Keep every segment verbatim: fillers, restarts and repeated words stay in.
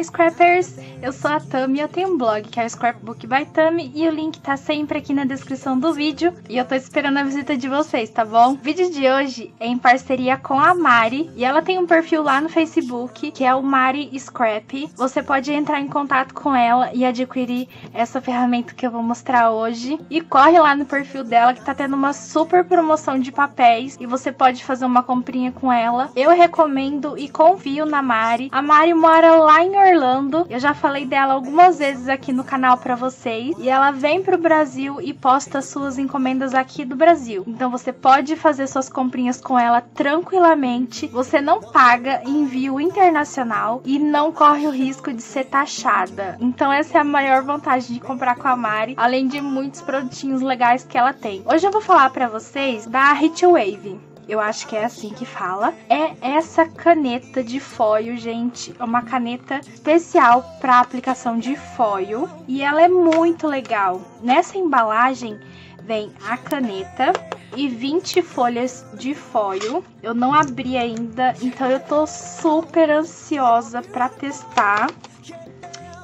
Olá, Scrappers! Eu sou a Tami e eu tenho um blog que é o Scrapbook by Tami e o link tá sempre aqui na descrição do vídeo e eu tô esperando a visita de vocês, tá bom? O vídeo de hoje é em parceria com a Mari e ela tem um perfil lá no Facebook que é o Mari Scrap. Você pode entrar em contato com ela e adquirir essa ferramenta que eu vou mostrar hoje e corre lá no perfil dela que tá tendo uma super promoção de papéis e você pode fazer uma comprinha com ela. Eu recomendo e confio na Mari. A Mari mora lá em Em Orlando, eu já falei dela algumas vezes aqui no canal pra vocês e ela vem pro Brasil e posta suas encomendas aqui do Brasil, então você pode fazer suas comprinhas com ela tranquilamente, você não paga envio internacional e não corre o risco de ser taxada, então essa é a maior vantagem de comprar com a Mari, além de muitos produtinhos legais que ela tem. Hoje eu vou falar pra vocês da Heat Wave. Eu acho que é assim que fala. É essa caneta de foil, gente. É uma caneta especial para aplicação de foil. E ela é muito legal. Nessa embalagem vem a caneta e vinte folhas de foil. Eu não abri ainda, então eu tô super ansiosa para testar.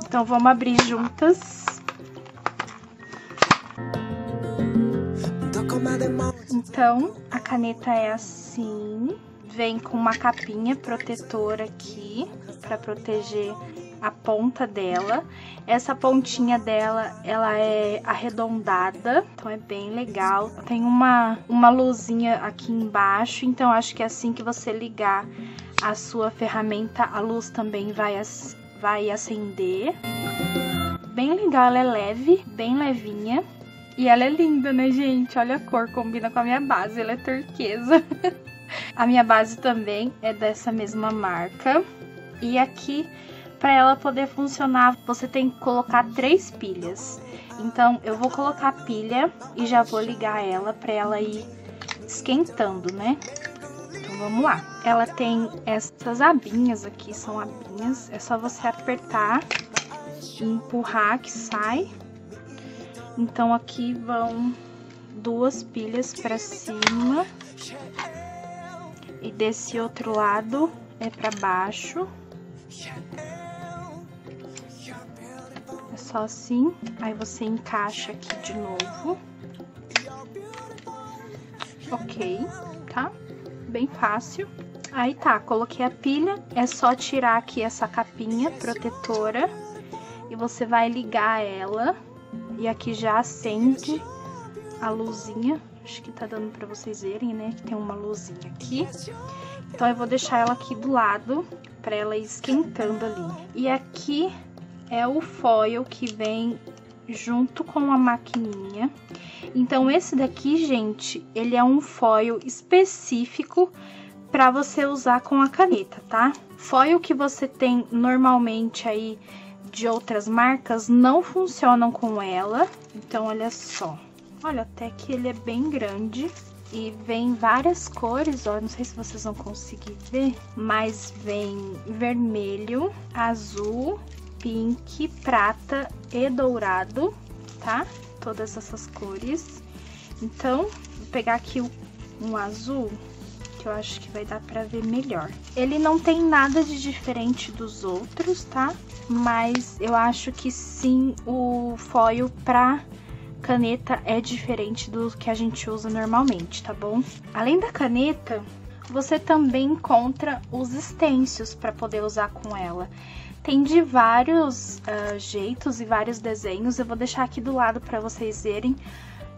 Então vamos abrir juntas. Então, a caneta é assim, vem com uma capinha protetora aqui, para proteger a ponta dela. Essa pontinha dela, ela é arredondada, então é bem legal. Tem uma, uma luzinha aqui embaixo, então acho que assim que você ligar a sua ferramenta, a luz também vai, vai acender. Bem legal, ela é leve, bem levinha. E ela é linda, né, gente? Olha a cor, combina com a minha base, ela é turquesa. A minha base também é dessa mesma marca. E aqui, para ela poder funcionar, você tem que colocar três pilhas. Então, eu vou colocar a pilha e já vou ligar ela para ela ir esquentando, né? Então, vamos lá. Ela tem essas abinhas aqui, são abinhas. É só você apertar e empurrar que sai. Então, aqui vão duas pilhas pra cima e desse outro lado é pra baixo. É só assim, aí você encaixa aqui de novo. Ok, tá? Bem fácil. Aí tá, coloquei a pilha, é só tirar aqui essa capinha protetora e você vai ligar ela. E aqui já acende a luzinha, acho que tá dando pra vocês verem, né, que tem uma luzinha aqui. Então eu vou deixar ela aqui do lado, pra ela ir esquentando ali. E aqui é o foil que vem junto com a maquininha. Então esse daqui, gente, ele é um foil específico pra você usar com a caneta, tá? Foil que você tem normalmente aí de outras marcas não funcionam com ela, então olha só, olha até que ele é bem grande e vem várias cores, ó, não sei se vocês vão conseguir ver, mas vem vermelho, azul, pink, prata e dourado, tá? Todas essas cores. Então, vou pegar aqui um azul, que eu acho que vai dar pra ver melhor. Ele não tem nada de diferente dos outros, tá? Mas eu acho que sim, o foil pra caneta é diferente do que a gente usa normalmente, tá bom? Além da caneta, você também encontra os stencils para poder usar com ela. Tem de vários uh, jeitos e vários desenhos. Eu vou deixar aqui do lado para vocês verem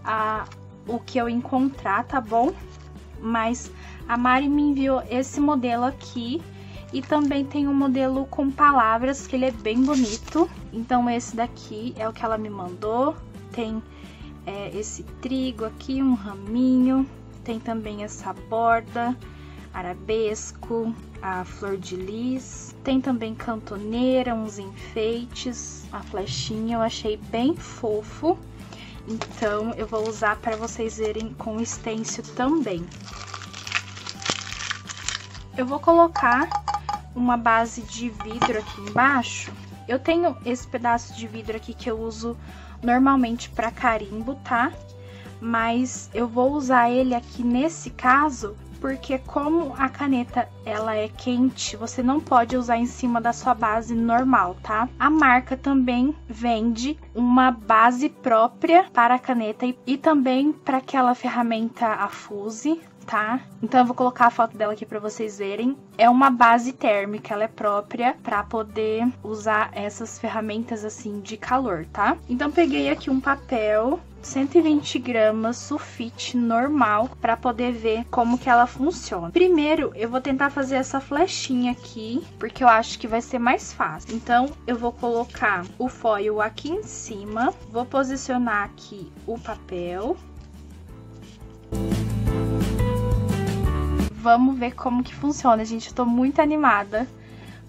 uh, o que eu encontrar, tá bom? Mas a Mari me enviou esse modelo aqui. E também tem um modelo com palavras, que ele é bem bonito. Então esse daqui é o que ela me mandou. Tem é, esse trigo aqui, um raminho. Tem também essa borda, arabesco, a flor de lis. Tem também cantoneira, uns enfeites, a flechinha. Eu achei bem fofo. Então eu vou usar para vocês verem com stencil também. Eu vou colocar uma base de vidro aqui embaixo. Eu tenho esse pedaço de vidro aqui que eu uso normalmente para carimbo, tá? Mas eu vou usar ele aqui nesse caso porque como a caneta ela é quente, você não pode usar em cima da sua base normal, tá? A marca também vende uma base própria para a caneta e, e também para aquela ferramenta a Fuse, tá? Então eu vou colocar a foto dela aqui para vocês verem. É uma base térmica, ela é própria para poder usar essas ferramentas assim de calor, tá? Então peguei aqui um papel cento e vinte gramas sulfite normal para poder ver como que ela funciona. Primeiro eu vou tentar fazer essa flechinha aqui, porque eu acho que vai ser mais fácil. Então eu vou colocar o foil aqui em cima, vou posicionar aqui o papel. Vamos ver como que funciona, gente. Eu tô muito animada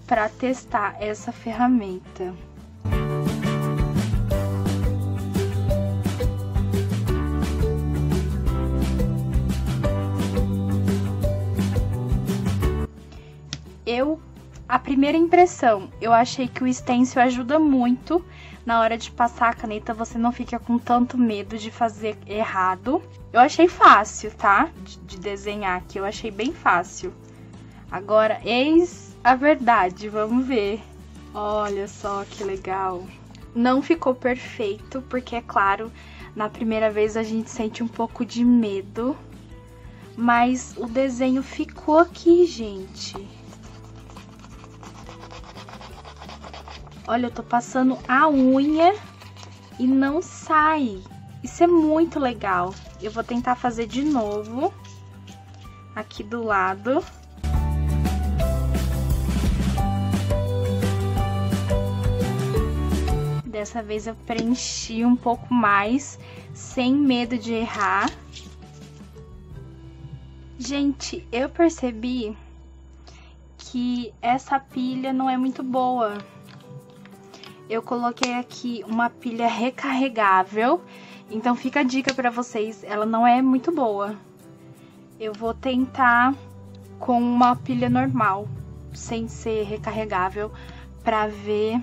para testar essa ferramenta. Eu, a primeira impressão, eu achei que o stencil ajuda muito na hora de passar a caneta, você não fica com tanto medo de fazer errado. Eu achei fácil, tá? De, de desenhar aqui, eu achei bem fácil. Agora, eis a verdade, vamos ver. Olha só que legal. Não ficou perfeito, porque é claro, na primeira vez a gente sente um pouco de medo. Mas o desenho ficou aqui, gente. Olha, eu tô passando a unha e não sai. Isso é muito legal. Eu vou tentar fazer de novo aqui do lado. Dessa vez eu preenchi um pouco mais, sem medo de errar. Gente, eu percebi que essa pilha não é muito boa. Eu coloquei aqui uma pilha recarregável, então fica a dica pra vocês, ela não é muito boa. Eu vou tentar com uma pilha normal, sem ser recarregável, pra ver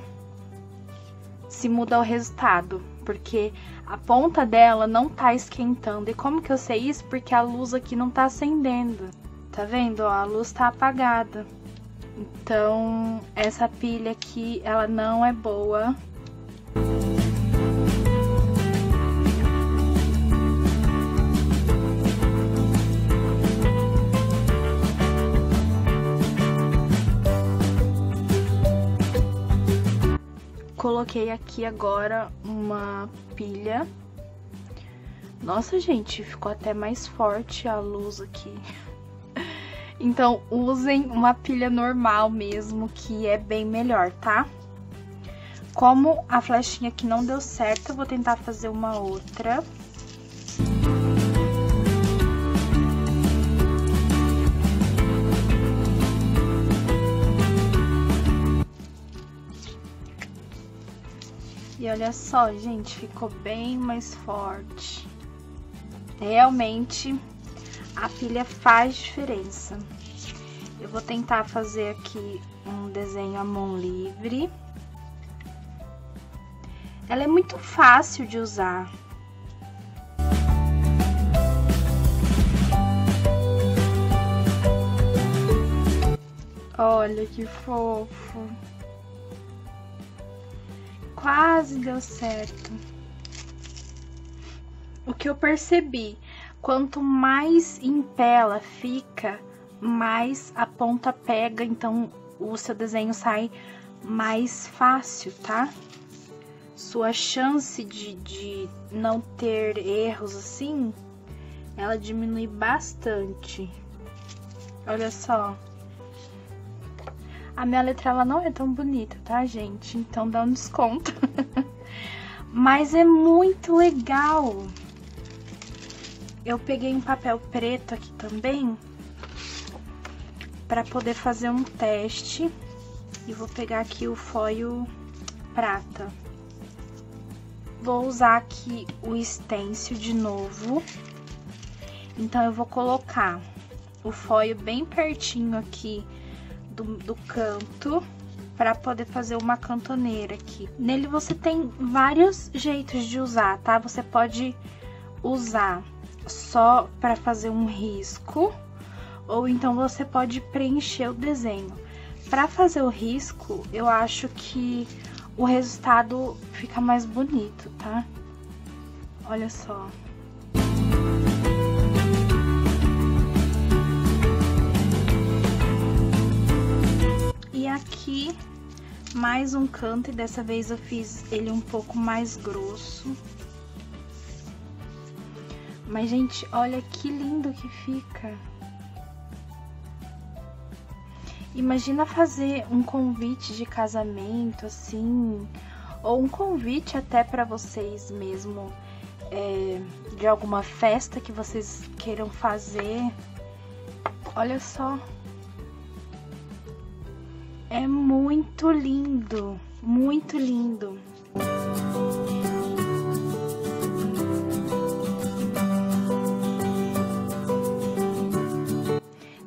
se muda o resultado, porque a ponta dela não tá esquentando. E como que eu sei isso? Porque a luz aqui não tá acendendo. Tá vendo? Ó, a luz tá apagada. Então, essa pilha aqui, ela não é boa. Coloquei aqui agora uma pilha. Nossa, gente, ficou até mais forte a luz aqui. Então, usem uma pilha normal mesmo, que é bem melhor, tá? Como a flechinha aqui não deu certo, eu vou tentar fazer uma outra. E olha só, gente, ficou bem mais forte. Realmente... a pilha faz diferença. Eu vou tentar fazer aqui um desenho à mão livre. Ela é muito fácil de usar. Olha que fofo. Quase deu certo. O que eu percebi... quanto mais em pé ela fica, mais a ponta pega, então o seu desenho sai mais fácil, tá? Sua chance de, de não ter erros assim, ela diminui bastante. Olha só. A minha letra ela não é tão bonita, tá, gente? Então dá um desconto. Mas é muito legal! Eu peguei um papel preto aqui também, para poder fazer um teste, e vou pegar aqui o foil prata. Vou usar aqui o stencil de novo, então eu vou colocar o foil bem pertinho aqui do, do canto, para poder fazer uma cantoneira aqui. Nele você tem vários jeitos de usar, tá? Você pode usar... só para fazer um risco, ou então você pode preencher o desenho. Para fazer o risco, eu acho que o resultado fica mais bonito, tá? Olha só. E aqui, mais um canto, e dessa vez eu fiz ele um pouco mais grosso. Mas, gente, olha que lindo que fica. Imagina fazer um convite de casamento, assim, ou um convite até para vocês mesmo, é, de alguma festa que vocês queiram fazer. Olha só. É muito lindo, muito lindo.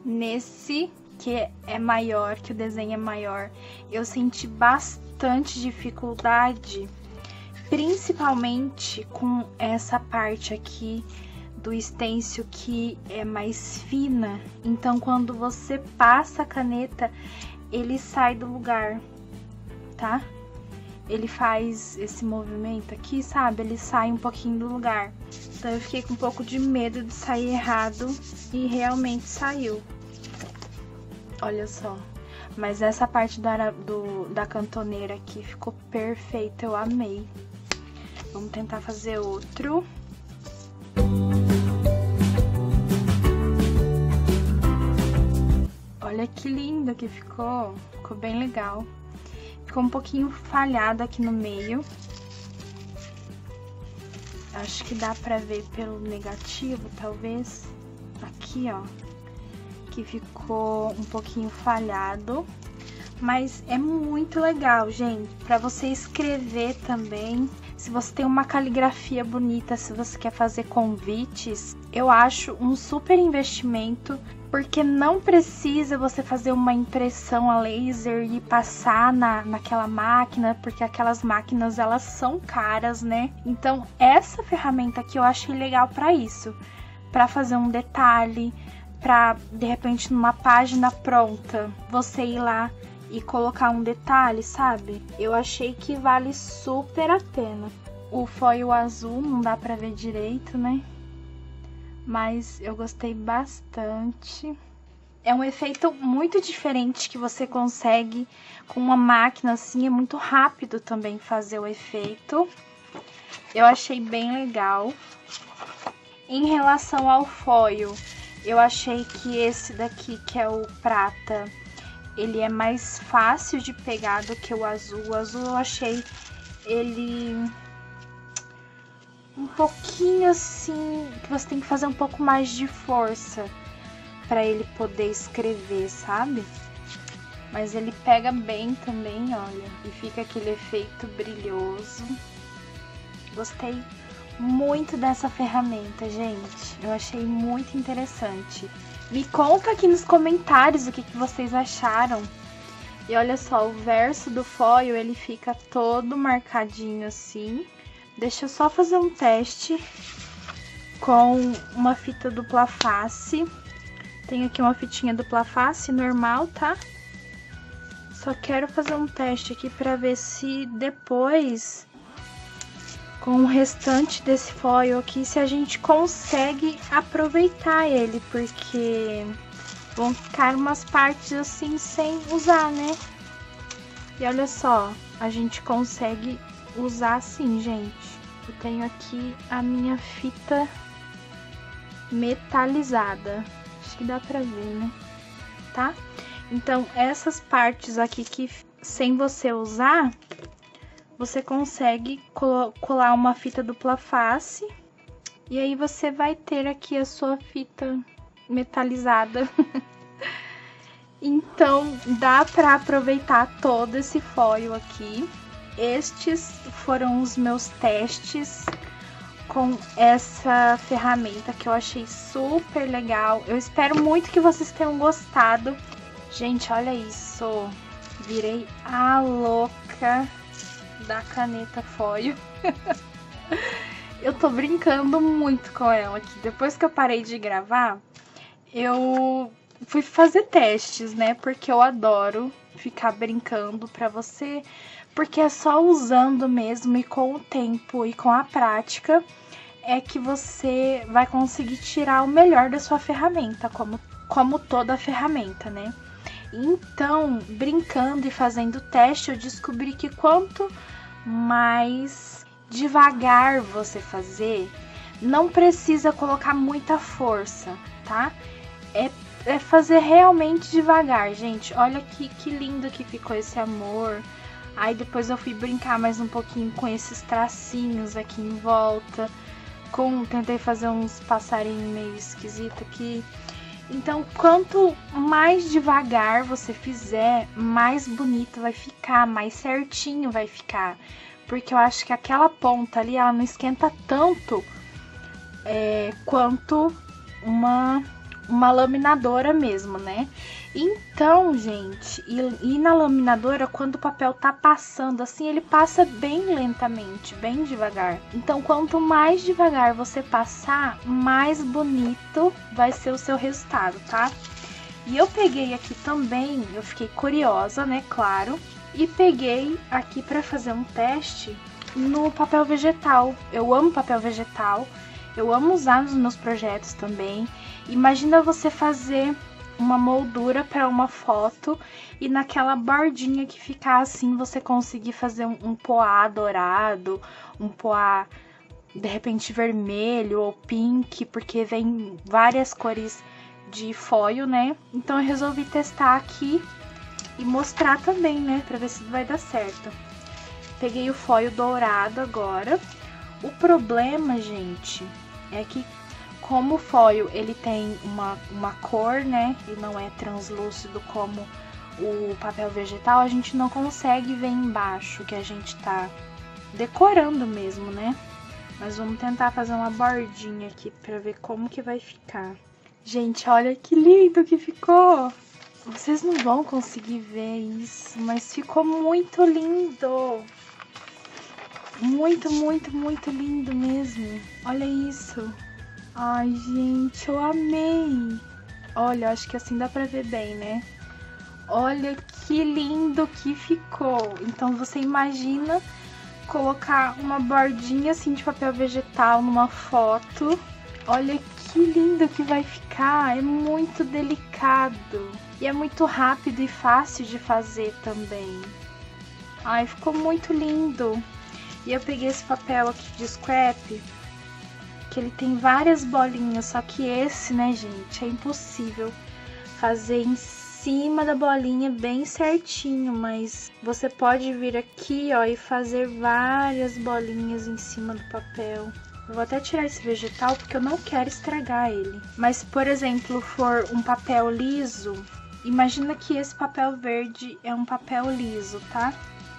Nesse que é maior, que o desenho é maior, eu senti bastante dificuldade, principalmente com essa parte aqui do stencil que é mais fina. Então, quando você passa a caneta, ele sai do lugar, tá? Ele faz esse movimento aqui, sabe? Ele sai um pouquinho do lugar. Então, eu fiquei com um pouco de medo de sair errado e realmente saiu. Olha só, mas essa parte da, do, da cantoneira aqui ficou perfeita, eu amei. Vamos tentar fazer outro. Olha que lindo que ficou, ficou bem legal. Ficou um pouquinho falhado aqui no meio. Acho que dá pra ver pelo negativo, talvez. Aqui, ó. Que ficou um pouquinho falhado, mas é muito legal, gente, para você escrever também. Se você tem uma caligrafia bonita, se você quer fazer convites, eu acho um super investimento, porque não precisa você fazer uma impressão a laser e passar na, naquela máquina, porque aquelas máquinas, elas são caras, né? Então, essa ferramenta aqui eu achei legal para isso, para fazer um detalhe, pra, de repente, numa página pronta, você ir lá e colocar um detalhe, sabe? Eu achei que vale super a pena. O foil azul não dá pra ver direito, né? Mas eu gostei bastante. É um efeito muito diferente que você consegue com uma máquina, assim. É muito rápido também fazer o efeito. Eu achei bem legal. Em relação ao foil, eu achei que esse daqui, que é o prata, ele é mais fácil de pegar do que o azul. O azul eu achei ele um pouquinho assim, que você tem que fazer um pouco mais de força pra ele poder escrever, sabe? Mas ele pega bem também, olha. E fica aquele efeito brilhoso. Gostei muito dessa ferramenta, gente. Eu achei muito interessante. Me conta aqui nos comentários o que, que vocês acharam. E olha só, o verso do foil, ele fica todo marcadinho assim. Deixa eu só fazer um teste com uma fita dupla face. Tenho aqui uma fitinha dupla face normal, tá? Só quero fazer um teste aqui pra ver se depois, com o restante desse foil aqui, se a gente consegue aproveitar ele, porque vão ficar umas partes assim sem usar, né? E olha só, a gente consegue usar assim, gente. Eu tenho aqui a minha fita metalizada, acho que dá pra ver, né? Tá? Então, essas partes aqui que sem você usar, você consegue colar uma fita dupla face, e aí você vai ter aqui a sua fita metalizada. Então, dá pra aproveitar todo esse foil aqui. Estes foram os meus testes com essa ferramenta que eu achei super legal. Eu espero muito que vocês tenham gostado. Gente, olha isso. Virei a louca da caneta foil. Eu tô brincando muito com ela aqui. Depois que eu parei de gravar, eu fui fazer testes, né? Porque eu adoro ficar brincando pra você, porque é só usando mesmo e com o tempo e com a prática é que você vai conseguir tirar o melhor da sua ferramenta, como, como toda a ferramenta, né? Então, brincando e fazendo teste, eu descobri que quanto mais devagar você fazer, não precisa colocar muita força, tá? É, é fazer realmente devagar, gente. Olha que, que lindo que ficou esse amor. Aí depois eu fui brincar mais um pouquinho com esses tracinhos aqui em volta. Com, tentei fazer uns passarinhos meio esquisito aqui. Então, quanto mais devagar você fizer, mais bonito vai ficar, mais certinho vai ficar. Porque eu acho que aquela ponta ali, ela não esquenta tanto é, quanto uma, uma laminadora mesmo, né? Então, gente, e, e na laminadora, quando o papel tá passando assim, ele passa bem lentamente, bem devagar. Então, quanto mais devagar você passar, mais bonito vai ser o seu resultado, tá? E eu peguei aqui também, eu fiquei curiosa, né, claro, e peguei aqui pra fazer um teste no papel vegetal. Eu amo papel vegetal, eu amo usar nos meus projetos também. Imagina você fazer uma moldura para uma foto e naquela bordinha que ficar assim você conseguir fazer um, um poá dourado, um poá de repente vermelho ou pink, porque vem várias cores de foil, né? Então eu resolvi testar aqui e mostrar também, né, para ver se vai dar certo. Peguei o foil dourado agora. O problema, gente, é que como o foil ele tem uma, uma cor, né, e não é translúcido como o papel vegetal, a gente não consegue ver embaixo que a gente tá decorando mesmo, né? Mas vamos tentar fazer uma bordinha aqui pra ver como que vai ficar. Gente, olha que lindo que ficou! Vocês não vão conseguir ver isso, mas ficou muito lindo! Muito, muito, muito lindo mesmo! Olha isso! Ai, gente, eu amei! Olha, acho que assim dá pra ver bem, né? Olha que lindo que ficou! Então, você imagina colocar uma bordinha assim de papel vegetal numa foto. Olha que lindo que vai ficar! É muito delicado! E é muito rápido e fácil de fazer também. Ai, ficou muito lindo! E eu peguei esse papel aqui de scrap, que ele tem várias bolinhas, só que esse, né, gente, é impossível fazer em cima da bolinha bem certinho, mas você pode vir aqui, ó, e fazer várias bolinhas em cima do papel. Eu vou até tirar esse vegetal porque eu não quero estragar ele. Mas se, por exemplo, for um papel liso, imagina que esse papel verde é um papel liso, tá?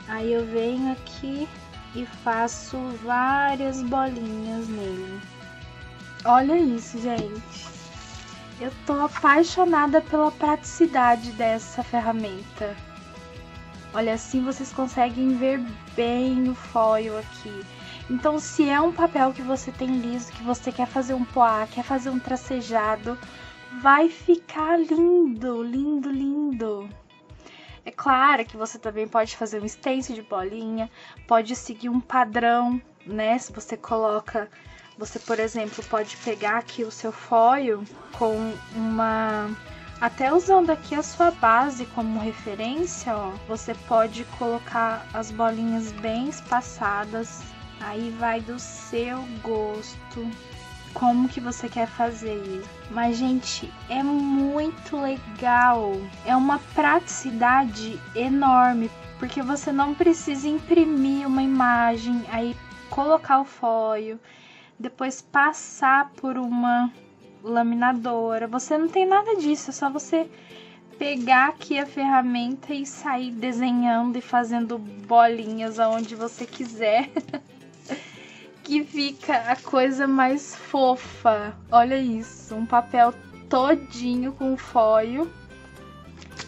Aí eu venho aqui e faço várias bolinhas nele. Olha isso, gente! Eu tô apaixonada pela praticidade dessa ferramenta. Olha, assim vocês conseguem ver bem o foil aqui. Então, se é um papel que você tem liso, que você quer fazer um poá, quer fazer um tracejado, vai ficar lindo, lindo, lindo! É claro que você também pode fazer um stencil de bolinha, pode seguir um padrão, né? Se você coloca... Você, por exemplo, pode pegar aqui o seu foil com uma... Até usando aqui a sua base como referência, ó. Você pode colocar as bolinhas bem espaçadas. Aí vai do seu gosto, como que você quer fazer isso. Mas, gente, é muito legal. É uma praticidade enorme, porque você não precisa imprimir uma imagem, aí colocar o foil, depois passar por uma laminadora. Você não tem nada disso, é só você pegar aqui a ferramenta e sair desenhando e fazendo bolinhas aonde você quiser, que fica a coisa mais fofa. Olha isso, um papel todinho com foil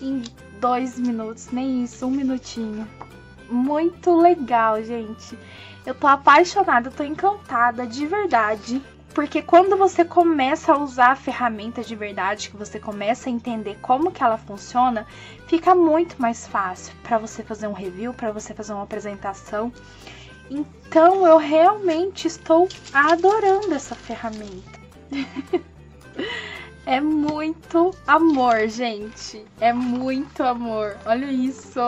em dois minutos, nem isso, um minutinho. Muito legal, gente. Eu tô apaixonada, eu tô encantada, de verdade. Porque quando você começa a usar a ferramenta de verdade, que você começa a entender como que ela funciona, fica muito mais fácil para você fazer um review, para você fazer uma apresentação. Então eu realmente estou adorando essa ferramenta. É muito amor, gente. É muito amor. Olha isso.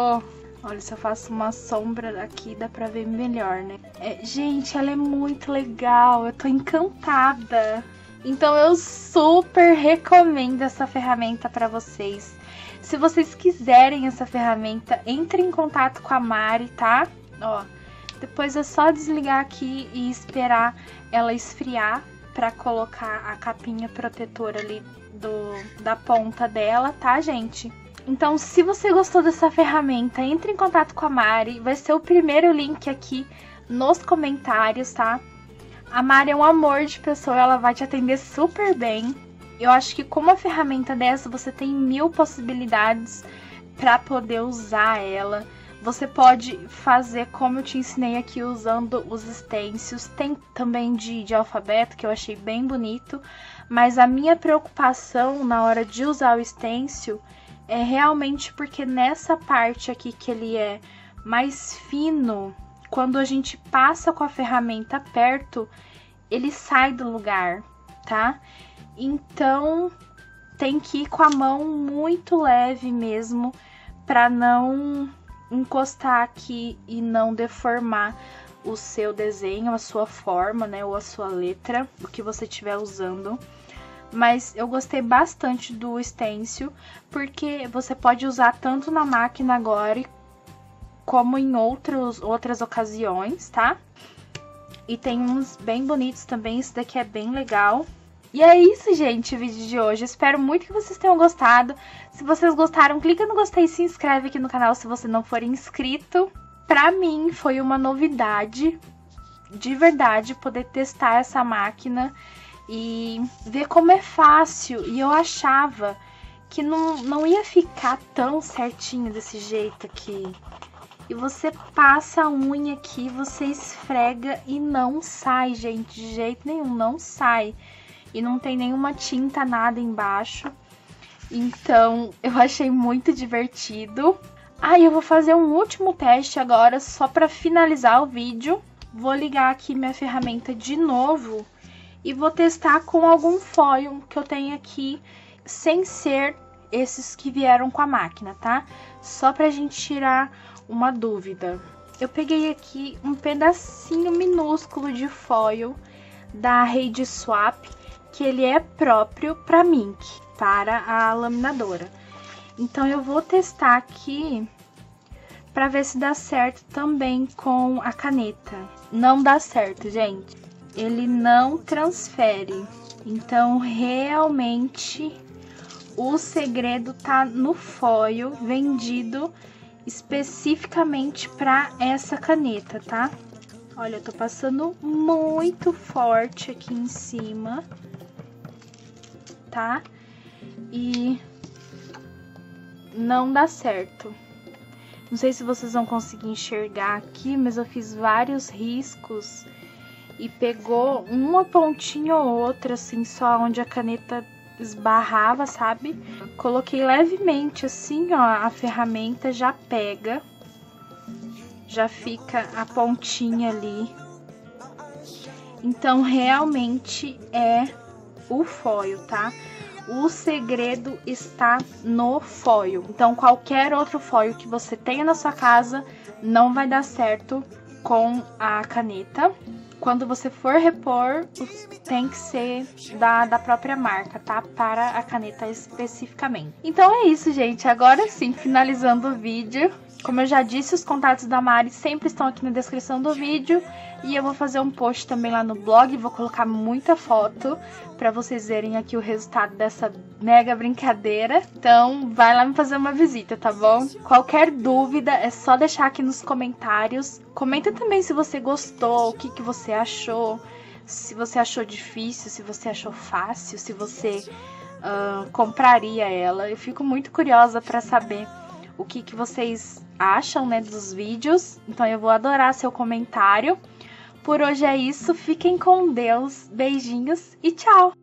Olha, se eu faço uma sombra aqui, dá pra ver melhor, né? É, gente, ela é muito legal. Eu tô encantada. Então eu super recomendo essa ferramenta pra vocês. Se vocês quiserem essa ferramenta, entre em contato com a Mari, tá? Ó, depois é só desligar aqui e esperar ela esfriar, pra colocar a capinha protetora ali do, da ponta dela, tá, gente? Então, se você gostou dessa ferramenta, entre em contato com a Mari. Vai ser o primeiro link aqui nos comentários, tá? A Mari é um amor de pessoa, ela vai te atender super bem. Eu acho que com uma ferramenta dessa, você tem mil possibilidades pra poder usar ela. Você pode fazer como eu te ensinei aqui, usando os stencils. Tem também de, de alfabeto, que eu achei bem bonito. Mas a minha preocupação na hora de usar o stencil é realmente porque nessa parte aqui que ele é mais fino, quando a gente passa com a ferramenta perto, ele sai do lugar, tá? Então, tem que ir com a mão muito leve mesmo, pra não encostar aqui e não deformar o seu desenho, a sua forma, né, ou a sua letra, o que você estiver usando. Mas eu gostei bastante do stencil, porque você pode usar tanto na máquina agora como em outros, outras ocasiões, tá? E tem uns bem bonitos também, esse daqui é bem legal. E é isso, gente, o vídeo de hoje. Espero muito que vocês tenham gostado. Se vocês gostaram, clica no gostei e se inscreve aqui no canal se você não for inscrito. Pra mim, foi uma novidade, de verdade, poder testar essa máquina e ver como é fácil. E eu achava que não, não ia ficar tão certinho desse jeito aqui. E você passa a unha aqui, você esfrega e não sai, gente, de jeito nenhum, não sai. E não tem nenhuma tinta, nada embaixo. Então, eu achei muito divertido. Ah, e eu vou fazer um último teste agora, só pra finalizar o vídeo. Vou ligar aqui minha ferramenta de novo. E vou testar com algum foil que eu tenho aqui, sem ser esses que vieram com a máquina, tá? Só pra gente tirar uma dúvida. Eu peguei aqui um pedacinho minúsculo de foil da RadeSwap, que ele é próprio para Mink, para a laminadora. Então eu vou testar aqui para ver se dá certo também com a caneta. Não dá certo, gente. Ele não transfere. Então realmente o segredo tá no foil vendido especificamente para essa caneta, tá? Olha, eu tô passando muito forte aqui em cima, tá? E não dá certo. Não sei se vocês vão conseguir enxergar aqui, mas eu fiz vários riscos e pegou uma pontinha ou outra, assim, só onde a caneta esbarrava, sabe? Coloquei levemente, assim, ó, a ferramenta já pega, já fica a pontinha ali. Então, realmente é o foil, tá? O segredo está no foil. Então, qualquer outro foil que você tenha na sua casa não vai dar certo com a caneta. Quando você for repor, tem que ser da, da própria marca, tá? Para a caneta especificamente. Então é isso, gente. Agora sim, finalizando o vídeo. Como eu já disse, os contatos da Mari sempre estão aqui na descrição do vídeo. E eu vou fazer um post também lá no blog, vou colocar muita foto pra vocês verem aqui o resultado dessa mega brincadeira. Então, vai lá me fazer uma visita, tá bom? Qualquer dúvida é só deixar aqui nos comentários. Comenta também se você gostou, o que, que você achou, se você achou difícil, se você achou fácil, se você uh, compraria ela. Eu fico muito curiosa pra saber o que, que vocês acham, né, dos vídeos. Então, eu vou adorar seu comentário. Por hoje é isso, fiquem com Deus, beijinhos e tchau!